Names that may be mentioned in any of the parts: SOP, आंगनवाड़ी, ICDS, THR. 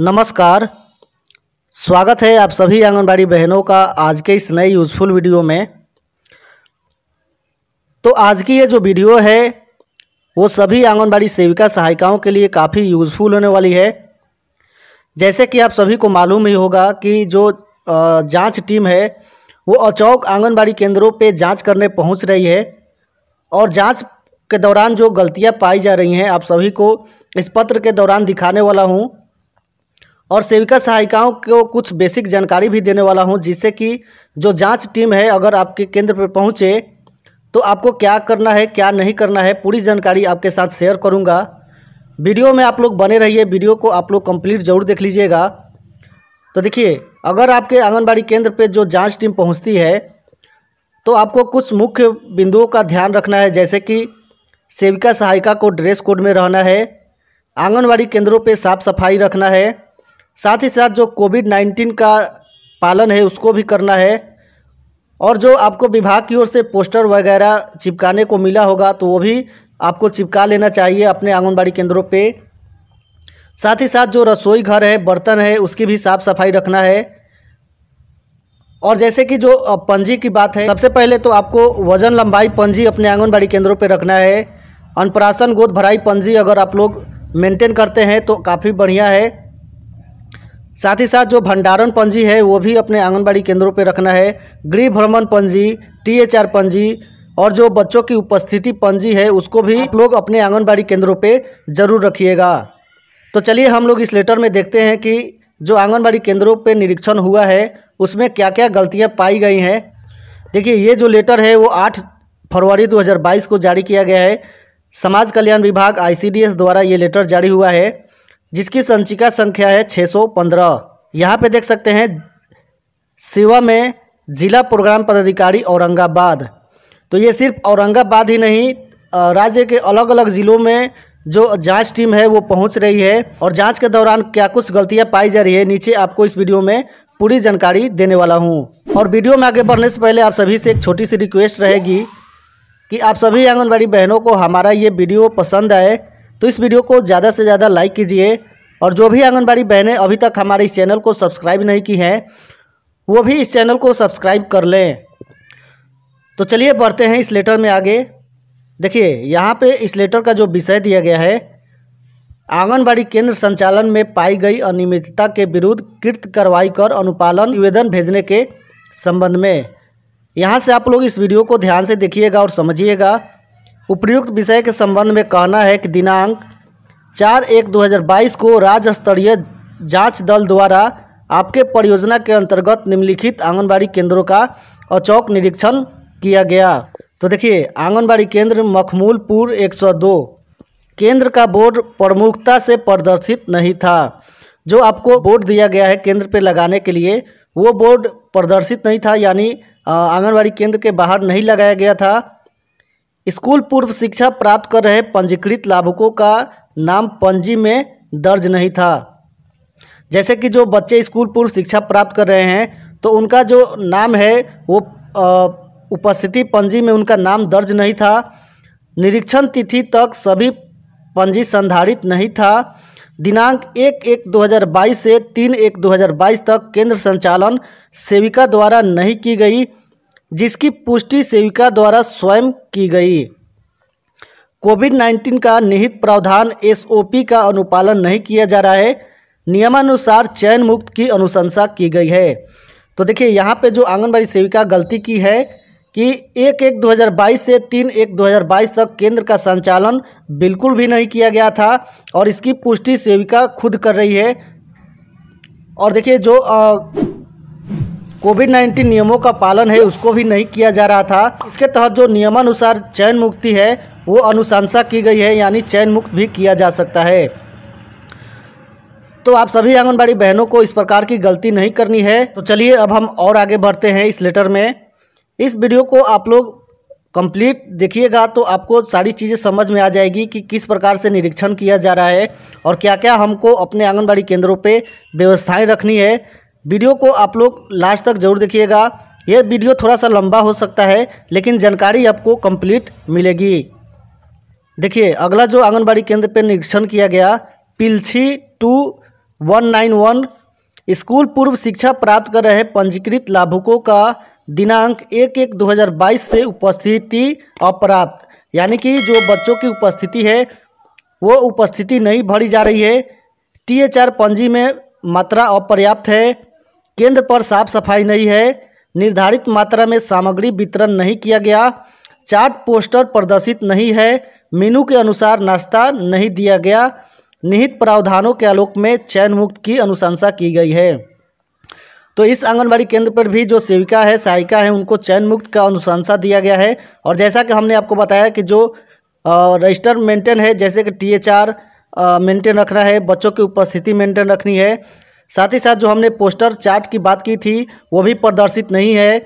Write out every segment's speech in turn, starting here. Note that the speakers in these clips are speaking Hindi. नमस्कार, स्वागत है आप सभी आंगनवाड़ी बहनों का आज के इस नए यूज़फुल वीडियो में। तो आज की ये जो वीडियो है वो सभी आंगनवाड़ी सेविका सहायिकाओं के लिए काफ़ी यूज़फुल होने वाली है। जैसे कि आप सभी को मालूम ही होगा कि जो जांच टीम है वो अचौक आंगनवाड़ी केंद्रों पे जांच करने पहुंच रही है और जांच के दौरान जो गलतियां पाई जा रही हैं आप सभी को इस पत्र के दौरान दिखाने वाला हूं और सेविका सहायिकाओं को कुछ बेसिक जानकारी भी देने वाला हूं, जिससे कि जो जांच टीम है अगर आपके केंद्र पर पहुँचे तो आपको क्या करना है क्या नहीं करना है पूरी जानकारी आपके साथ शेयर करूँगा। वीडियो में आप लोग बने रहिए, वीडियो को आप लोग कंप्लीट ज़रूर देख लीजिएगा। तो देखिए, अगर आपके आंगनबाड़ी केंद्र पे जो जांच टीम पहुंचती है तो आपको कुछ मुख्य बिंदुओं का ध्यान रखना है, जैसे कि सेविका सहायिका को ड्रेस कोड में रहना है, आंगनबाड़ी केंद्रों पे साफ़ सफाई रखना है, साथ ही साथ जो कोविड-19 का पालन है उसको भी करना है। और जो आपको विभाग की ओर से पोस्टर वगैरह चिपकाने को मिला होगा तो वो भी आपको चिपका लेना चाहिए अपने आंगनबाड़ी केंद्रों पे। साथ ही साथ जो रसोई घर है, बर्तन है, उसकी भी साफ़ सफाई रखना है। और जैसे कि जो पंजी की बात है, सबसे पहले तो आपको वजन लंबाई पंजी अपने आंगनबाड़ी केंद्रों पे रखना है। अन्नप्राशन गोद भराई पंजी अगर आप लोग मेंटेन करते हैं तो काफ़ी बढ़िया है। साथ ही साथ जो भंडारण पंजी है वो भी अपने आंगनबाड़ी केंद्रों पर रखना है। गृह भ्रमण पंजी, THR पंजी और जो बच्चों की उपस्थिति पंजी है उसको भी आप लोग अपने आंगनबाड़ी केंद्रों पे ज़रूर रखिएगा। तो चलिए हम लोग इस लेटर में देखते हैं कि जो आंगनबाड़ी केंद्रों पे निरीक्षण हुआ है उसमें क्या क्या गलतियां पाई गई हैं। देखिए, ये जो लेटर है वो 8 फरवरी 2022 को जारी किया गया है। समाज कल्याण विभाग ICDS द्वारा ये लेटर जारी हुआ है, जिसकी संचिका संख्या है 615। यहाँ पर देख सकते हैं सेवा में जिला प्रोग्राम पदाधिकारी औरंगाबाद। तो ये सिर्फ औरंगाबाद ही नहीं, राज्य के अलग अलग ज़िलों में जो जांच टीम है वो पहुंच रही है और जांच के दौरान क्या कुछ गलतियां पाई जा रही है नीचे आपको इस वीडियो में पूरी जानकारी देने वाला हूं। और वीडियो में आगे बढ़ने से पहले आप सभी से एक छोटी सी रिक्वेस्ट रहेगी कि आप सभी आंगनबाड़ी बहनों को हमारा ये वीडियो पसंद आए तो इस वीडियो को ज़्यादा से ज़्यादा लाइक कीजिए। और जो भी आंगनबाड़ी बहनें अभी तक हमारे इस चैनल को सब्सक्राइब नहीं की हैं वो भी इस चैनल को सब्सक्राइब कर लें। तो चलिए बढ़ते हैं इस लेटर में आगे। देखिए, यहाँ पे इस लेटर का जो विषय दिया गया है, आंगनबाड़ी केंद्र संचालन में पाई गई अनियमितता के विरुद्ध कृत कार्रवाई कर अनुपालन निवेदन भेजने के संबंध में। यहाँ से आप लोग इस वीडियो को ध्यान से देखिएगा और समझिएगा। उपर्युक्त विषय के संबंध में कहना है कि दिनांक 4/1/2022 को राज्य स्तरीय जाँच दल द्वारा आपके परियोजना के अंतर्गत निम्नलिखित आंगनबाड़ी केंद्रों का अचौक निरीक्षण किया गया। तो देखिए, आंगनबाड़ी केंद्र मखमूलपुर 102 केंद्र का बोर्ड प्रमुखता से प्रदर्शित नहीं था। जो आपको बोर्ड दिया गया है केंद्र पे लगाने के लिए वो बोर्ड प्रदर्शित नहीं था, यानी आंगनबाड़ी केंद्र के बाहर नहीं लगाया गया था। स्कूल पूर्व शिक्षा प्राप्त कर रहे पंजीकृत लाभुकों का नाम पंजी में दर्ज नहीं था। जैसे कि जो बच्चे स्कूल पूर्व शिक्षा प्राप्त कर रहे हैं तो उनका जो नाम है वो उपस्थिति पंजी में उनका नाम दर्ज नहीं था। निरीक्षण तिथि तक सभी पंजी संधारित नहीं था। दिनांक 1/1/2022 से 3/1/2022 तक केंद्र संचालन सेविका द्वारा नहीं की गई, जिसकी पुष्टि सेविका द्वारा स्वयं की गई। कोविड-19 का निहित प्रावधान SOP का अनुपालन नहीं किया जा रहा है। नियमानुसार चयन मुक्त की अनुशंसा की गई है। तो देखिए, यहाँ पे जो आंगनबाड़ी सेविका गलती की है कि 1/1/2022 से 3/1/2022 तक केंद्र का संचालन बिल्कुल भी नहीं किया गया था और इसकी पुष्टि सेविका खुद कर रही है। और देखिए, जो कोविड-19 नियमों का पालन है उसको भी नहीं किया जा रहा था। इसके तहत जो नियमानुसार चयन मुक्ति है वो अनुशंसा की गई है, यानी चयन मुक्त भी किया जा सकता है। तो आप सभी आंगनबाड़ी बहनों को इस प्रकार की गलती नहीं करनी है। तो चलिए अब हम और आगे बढ़ते हैं इस लेटर में। इस वीडियो को आप लोग कंप्लीट देखिएगा तो आपको सारी चीज़ें समझ में आ जाएगी कि किस प्रकार से निरीक्षण किया जा रहा है और क्या क्या हमको अपने आंगनबाड़ी केंद्रों पे व्यवस्थाएं रखनी है। वीडियो को आप लोग लास्ट तक जरूर देखिएगा। यह वीडियो थोड़ा सा लंबा हो सकता है लेकिन जानकारी आपको कंप्लीट मिलेगी। देखिए, अगला जो आंगनबाड़ी केंद्र पर निरीक्षण किया गया, पिलछी टू 191 स्कूल पूर्व शिक्षा प्राप्त कर रहे पंजीकृत लाभुकों का दिनांक 1/1/2022 से उपस्थिति अप्राप्त, यानी कि जो बच्चों की उपस्थिति है वो उपस्थिति नहीं भरी जा रही है। THR पंजी में मात्रा अपर्याप्त है, केंद्र पर साफ सफाई नहीं है, निर्धारित मात्रा में सामग्री वितरण नहीं किया गया, चार्ट पोस्टर प्रदर्शित नहीं है, मेनू के अनुसार नाश्ता नहीं दिया गया, निहित प्रावधानों के आलोक में चयन मुक्त की अनुशंसा की गई है। तो इस आंगनबाड़ी केंद्र पर भी जो सेविका है, सहायिका है, उनको चयन मुक्त का अनुशंसा दिया गया है। और जैसा कि हमने आपको बताया कि जो रजिस्टर मेंटेन है, जैसे कि THR मेंटेन रखना है, बच्चों की उपस्थिति मेंटेन रखनी है, साथ ही साथ जो हमने पोस्टर चार्ट की बात की थी वो भी प्रदर्शित नहीं है।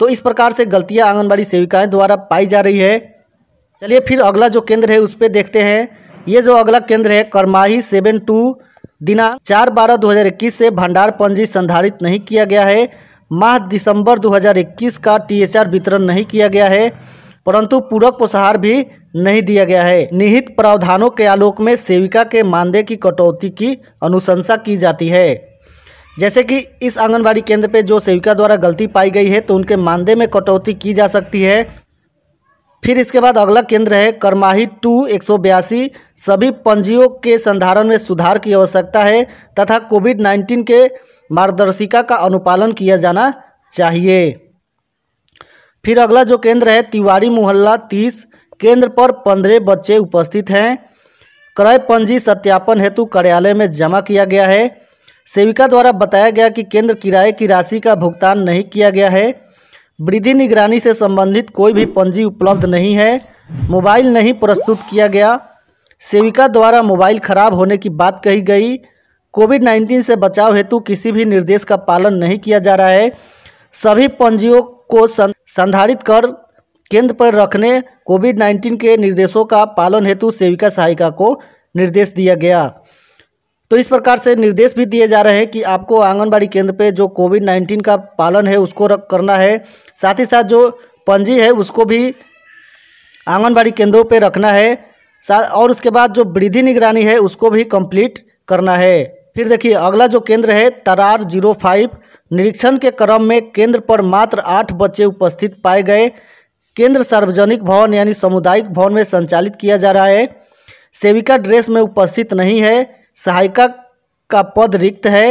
तो इस प्रकार से गलतियां आंगनबाड़ी सेविकाएं द्वारा पाई जा रही है। चलिए फिर अगला जो केंद्र है उस पर देखते हैं। ये जो अगला केंद्र है करमाही 72 दिनांक 4/12/2021 से भंडार पंजी संधारित नहीं किया गया है। माह दिसंबर 2021 का THR वितरण नहीं किया गया है, परंतु पूरक पोषाहार भी नहीं दिया गया है। निहित प्रावधानों के आलोक में सेविका के मानदेय की कटौती की अनुशंसा की जाती है। जैसे कि इस आंगनबाड़ी केंद्र पे जो सेविका द्वारा गलती पाई गई है तो उनके मानदेय में कटौती की जा सकती है। फिर इसके बाद अगला केंद्र है करमाही 2/182, सभी पंजियों के संधारण में सुधार की आवश्यकता है तथा कोविड-19 के मार्गदर्शिका का अनुपालन किया जाना चाहिए। फिर अगला जो केंद्र है तिवारी मोहल्ला 30, केंद्र पर 15 बच्चे उपस्थित हैं। क्रय पंजी सत्यापन हेतु कार्यालय में जमा किया गया है। सेविका द्वारा बताया गया कि केंद्र किराए की राशि का भुगतान नहीं किया गया है। वृद्धि निगरानी से संबंधित कोई भी पंजी उपलब्ध नहीं है। मोबाइल नहीं प्रस्तुत किया गया। सेविका द्वारा मोबाइल खराब होने की बात कही गई। कोविड-19 से बचाव हेतु किसी भी निर्देश का पालन नहीं किया जा रहा है। सभी पंजियों को संधारित कर केंद्र पर रखने कोविड-19 के निर्देशों का पालन हेतु सेविका सहायिका को निर्देश दिया गया। तो इस प्रकार से निर्देश भी दिए जा रहे हैं कि आपको आंगनबाड़ी केंद्र पे जो कोविड-19 का पालन है उसको करना है, साथ ही साथ जो पंजी है उसको भी आंगनबाड़ी केंद्रों पे रखना है, और उसके बाद जो वृद्धि निगरानी है उसको भी कंप्लीट करना है। फिर देखिए अगला जो केंद्र है तरार 05, निरीक्षण के क्रम में केंद्र पर मात्र 8 बच्चे उपस्थित पाए गए। केंद्र सार्वजनिक भवन यानी सामुदायिक भवन में संचालित किया जा रहा है। सेविका ड्रेस में उपस्थित नहीं है। सहायिका का पद रिक्त है।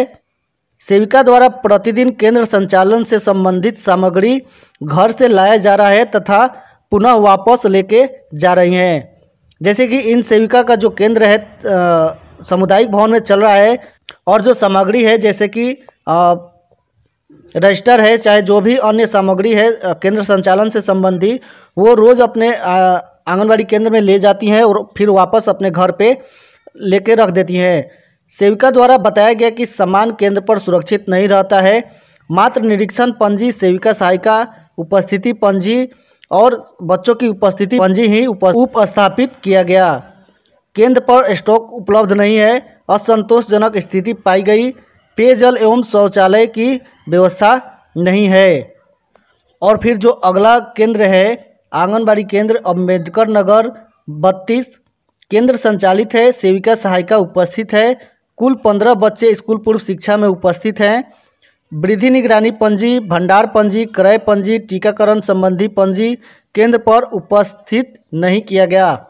सेविका द्वारा प्रतिदिन केंद्र संचालन से संबंधित सामग्री घर से लाया जा रहा है तथा पुनः वापस लेके जा रही हैं। जैसे कि इन सेविका का जो केंद्र है सामुदायिक भवन में चल रहा है, और जो सामग्री है जैसे कि रजिस्टर है, चाहे जो भी अन्य सामग्री है केंद्र संचालन से संबंधी, वो रोज़ अपने आंगनबाड़ी केंद्र में ले जाती हैं और फिर वापस अपने घर पे लेके रख देती हैं। सेविका द्वारा बताया गया कि सामान केंद्र पर सुरक्षित नहीं रहता है। मात्र निरीक्षण पंजी, सेविका सहायिका उपस्थिति पंजी और बच्चों की उपस्थिति पंजी ही उपस्थापित किया गया। केंद्र पर स्टॉक उपलब्ध नहीं है। असंतोषजनक स्थिति पाई गई। पेयजल एवं शौचालय की व्यवस्था नहीं है। और फिर जो अगला केंद्र है आंगनबाड़ी केंद्र अम्बेडकर नगर 32, केंद्र संचालित है। सेविका सहायिका उपस्थित है। कुल 15 बच्चे स्कूल पूर्व शिक्षा में उपस्थित हैं। वृद्धि निगरानी पंजी, भंडार पंजी, क्रय पंजी, टीकाकरण संबंधी पंजी केंद्र पर उपस्थित नहीं किया गया।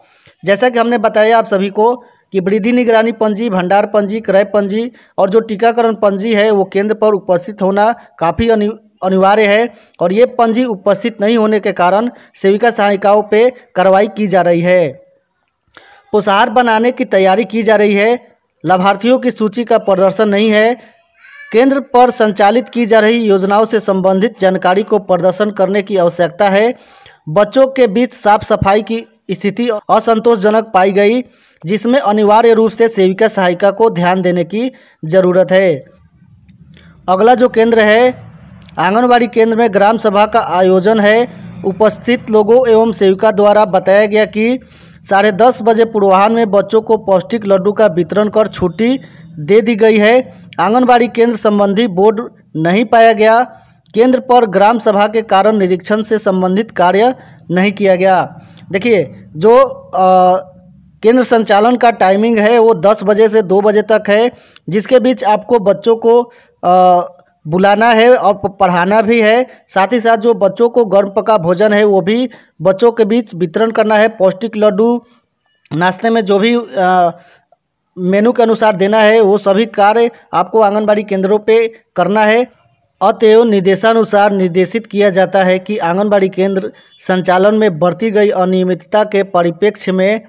जैसा कि हमने बताया आप सभी को कि वृद्धि निगरानी पंजी, भंडार पंजी, क्रय पंजी और जो टीकाकरण पंजी है वो केंद्र पर उपस्थित होना काफ़ी अनिवार्य है, और ये पंजी उपस्थित नहीं होने के कारण सेविका सहायिकाओं पे कार्रवाई की जा रही है। पोषाहार बनाने की तैयारी की जा रही है। लाभार्थियों की सूची का प्रदर्शन नहीं है। केंद्र पर संचालित की जा रही योजनाओं से संबंधित जानकारी को प्रदर्शन करने की आवश्यकता है। बच्चों के बीच साफ सफाई की स्थिति असंतोषजनक पाई गई, जिसमें अनिवार्य रूप से सेविका सहायिका को ध्यान देने की जरूरत है। अगला जो केंद्र है आंगनबाड़ी केंद्र में ग्राम सभा का आयोजन है। उपस्थित लोगों एवं सेविका द्वारा बताया गया कि 10:30 बजे पूर्वाह्न में बच्चों को पौष्टिक लड्डू का वितरण कर छुट्टी दे दी गई है। आंगनबाड़ी केंद्र संबंधी बोर्ड नहीं पाया गया। केंद्र पर ग्राम सभा के कारण निरीक्षण से संबंधित कार्य नहीं किया गया। देखिए जो केंद्र संचालन का टाइमिंग है वो 10 बजे से 2 बजे तक है, जिसके बीच आपको बच्चों को बुलाना है और पढ़ाना भी है। साथ ही साथ जो बच्चों को गर्म पका भोजन है वो भी बच्चों के बीच वितरण करना है। पौष्टिक लड्डू नाश्ते में जो भी मेनू के अनुसार देना है वो सभी कार्य आपको आंगनबाड़ी केंद्रों पे करना है। अतएव निर्देशानुसार निर्देशित किया जाता है कि आंगनबाड़ी केंद्र संचालन में बढ़ती गई अनियमितता के परिप्रेक्ष्य में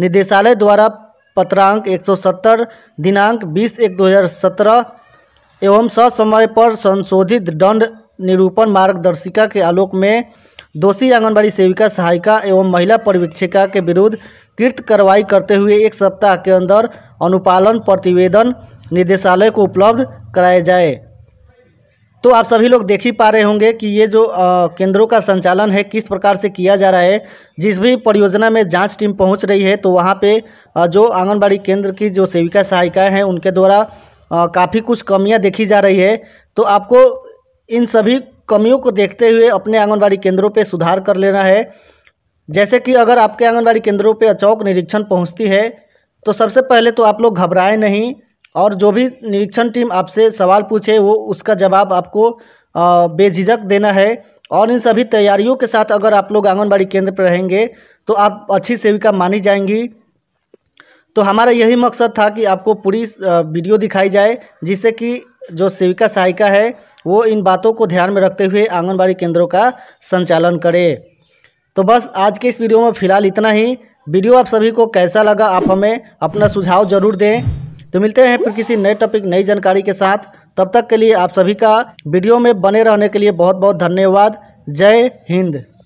निदेशालय द्वारा पत्रांक 170 दिनांक 20/1/2017 एवं ससमय पर संशोधित दंड निरूपण मार्गदर्शिका के आलोक में दोषी आंगनबाड़ी सेविका सहायिका एवं महिला पर्यवेक्षिका के विरुद्ध कृत कार्रवाई करते हुए 1 सप्ताह के अंदर अनुपालन प्रतिवेदन निदेशालय को उपलब्ध कराया जाए। तो आप सभी लोग देख ही पा रहे होंगे कि ये जो केंद्रों का संचालन है किस प्रकार से किया जा रहा है। जिस भी परियोजना में जांच टीम पहुंच रही है तो वहाँ पे जो आंगनबाड़ी केंद्र की जो सेविका सहायिकाएँ हैं उनके द्वारा काफ़ी कुछ कमियाँ देखी जा रही है। तो आपको इन सभी कमियों को देखते हुए अपने आंगनबाड़ी केंद्रों पे सुधार कर लेना है। जैसे कि अगर आपके आंगनबाड़ी केंद्रों पे अचौक निरीक्षण पहुंचती है तो सबसे पहले तो आप लोग घबराएं नहीं, और जो भी निरीक्षण टीम आपसे सवाल पूछे वो उसका जवाब आपको बेझिझक देना है। और इन सभी तैयारियों के साथ अगर आप लोग आंगनबाड़ी केंद्र पर रहेंगे तो आप अच्छी सेविका मानी जाएंगी। तो हमारा यही मकसद था कि आपको पूरी वीडियो दिखाई जाए, जिससे कि जो सेविका सहायिका है वो इन बातों को ध्यान में रखते हुए आंगनबाड़ी केंद्रों का संचालन करे। तो बस आज के इस वीडियो में फ़िलहाल इतना ही। वीडियो आप सभी को कैसा लगा आप हमें अपना सुझाव ज़रूर दें। तो मिलते हैं फिर किसी नए टॉपिक नई जानकारी के साथ। तब तक के लिए आप सभी का वीडियो में बने रहने के लिए बहुत बहुत धन्यवाद। जय हिंद।